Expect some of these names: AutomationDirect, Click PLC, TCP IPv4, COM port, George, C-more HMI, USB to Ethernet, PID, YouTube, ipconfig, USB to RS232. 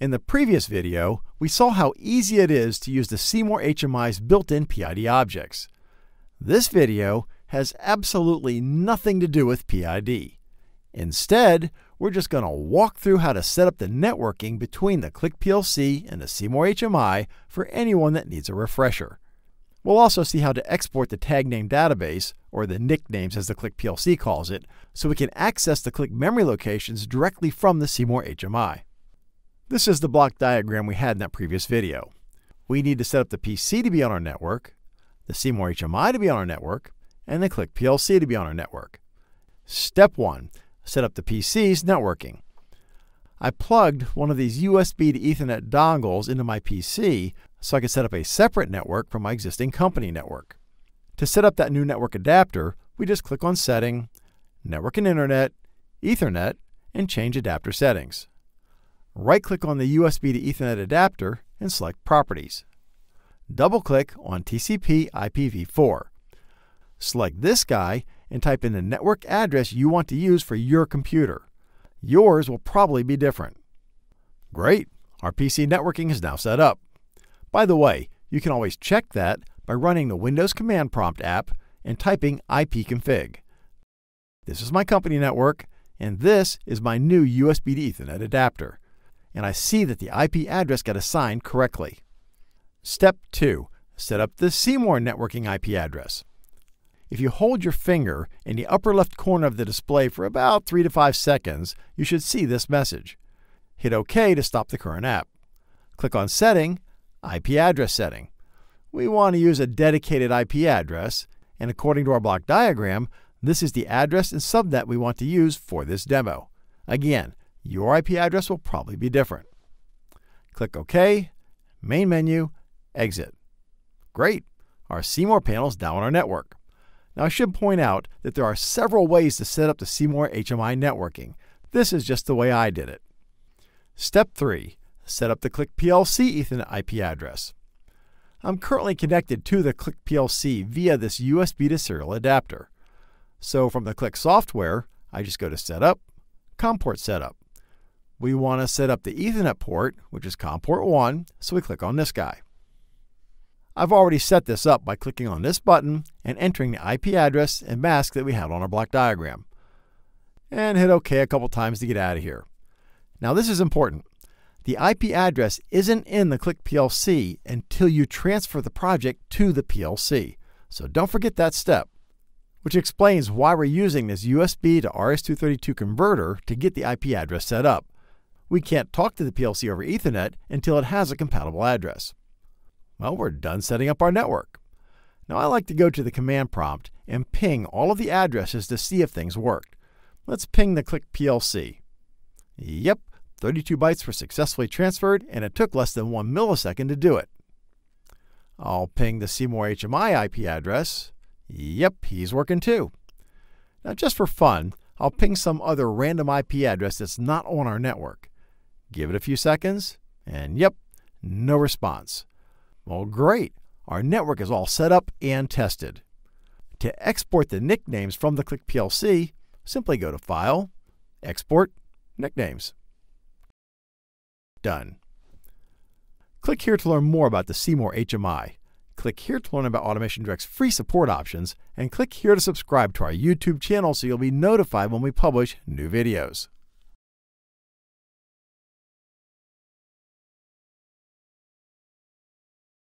In the previous video, we saw how easy it is to use the C-more HMI's built-in PID objects. This video has absolutely nothing to do with PID. Instead, we're just going to walk through how to set up the networking between the Click PLC and the C-more HMI for anyone that needs a refresher. We'll also see how to export the tag name database, or the nicknames as the Click PLC calls it, so we can access the Click memory locations directly from the C-more HMI. This is the block diagram we had in that previous video. We need to set up the PC to be on our network, the C-more HMI to be on our network, and the Click PLC to be on our network. Step 1. Set up the PC's networking. I plugged one of these USB to Ethernet dongles into my PC so I could set up a separate network from my existing company network. To set up that new network adapter, we just click on Setting, Network and Internet, Ethernet, and change adapter settings. Right-click on the USB to Ethernet adapter and select Properties. Double-click on TCP IPv4. Select this guy and type in the network address you want to use for your computer. Yours will probably be different. Great! Our PC networking is now set up. By the way, you can always check that by running the Windows Command Prompt app and typing ipconfig. This is my company network, and this is my new USB to Ethernet adapter. And I see that the IP address got assigned correctly. Step 2. Set up the C-more networking IP address. If you hold your finger in the upper left corner of the display for about 3 to 5 seconds, you should see this message. Hit OK to stop the current app. Click on Setting, IP Address Setting. We want to use a dedicated IP address, and according to our block diagram, this is the address and subnet we want to use for this demo. Again, your IP address will probably be different. Click OK, Main Menu, Exit. Great! Our C-more panel is now on our network. Now I should point out that there are several ways to set up the C-more HMI networking. This is just the way I did it. Step 3. Set up the Click PLC Ethernet IP address. I'm currently connected to the Click PLC via this USB to serial adapter. So from the Click software, I just go to Setup, COM port Setup. We want to set up the Ethernet port, which is COM port 1, so we click on this guy. I've already set this up by clicking on this button and entering the IP address and mask that we had on our block diagram. And hit OK a couple times to get out of here. Now this is important. The IP address isn't in the Click PLC until you transfer the project to the PLC. So don't forget that step, which explains why we're using this USB to RS232 converter to get the IP address set up. We can't talk to the PLC over Ethernet until it has a compatible address. Well, we're done setting up our network. Now I like to go to the command prompt and ping all of the addresses to see if things worked. Let's ping the Click PLC. Yep, 32 bytes were successfully transferred, and it took less than 1 millisecond to do it. I'll ping the C-more HMI IP address. Yep, he's working too. Now just for fun, I'll ping some other random IP address that's not on our network. Give it a few seconds, and yep, no response. Well, great! Our network is all set up and tested. To export the nicknames from the Click PLC, simply go to File, Export, Nicknames. Done. Click here to learn more about the C-more HMI. Click here to learn about AutomationDirect's free support options, and click here to subscribe to our YouTube channel so you'll be notified when we publish new videos.